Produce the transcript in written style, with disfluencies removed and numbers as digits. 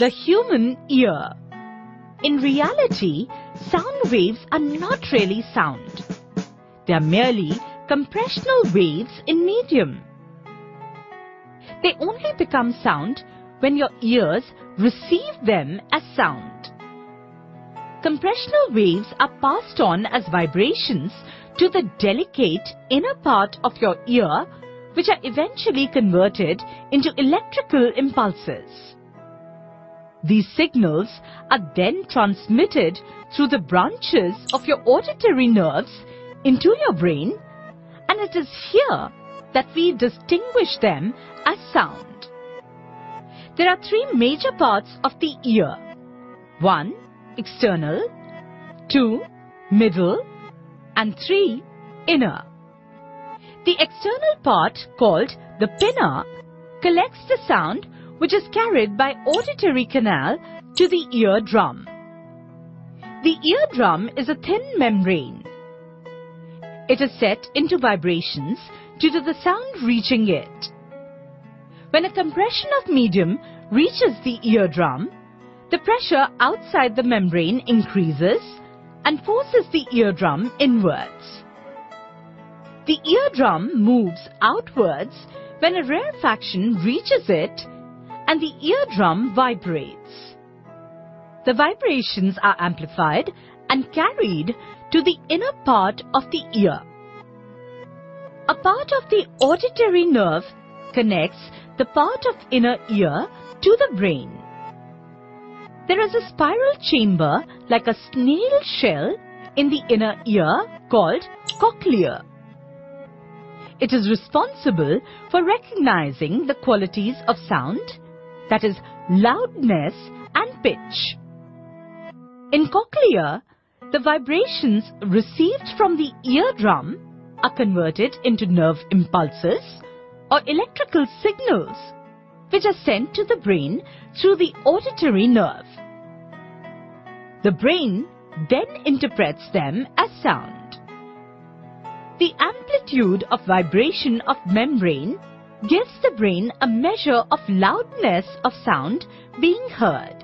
the human ear. In reality, sound waves are not really sound. They are merely compressional waves in medium. They only become sound when your ears receive them as sound. Compressional waves are passed on as vibrations to the delicate inner part of your ear, which are eventually converted into electrical impulses. These signals are then transmitted through the branches of your auditory nerves into your brain, and it is here that we distinguish them as sound. There are three major parts of the ear. 1. External, 2. Middle, and 3. Inner. The external part, called the pinna, collects the sound which is carried by auditory canal to the eardrum. The eardrum is a thin membrane. It is set into vibrations due to the sound reaching it. When a compression of medium reaches the eardrum, the pressure outside the membrane increases and forces the eardrum inwards. The eardrum moves outwards when a rarefaction reaches it, and the eardrum vibrates. The vibrations are amplified and carried to the inner part of the ear. A part of the auditory nerve connects the part of inner ear to the brain. There is a spiral chamber like a snail shell in the inner ear called cochlea. It is responsible for recognizing the qualities of sound, that is, loudness and pitch. In cochlea, the vibrations received from the eardrum are converted into nerve impulses or electrical signals, which are sent to the brain through the auditory nerve. The brain then interprets them as sound. The amplitude of vibration of membrane gives the brain a measure of loudness of sound being heard.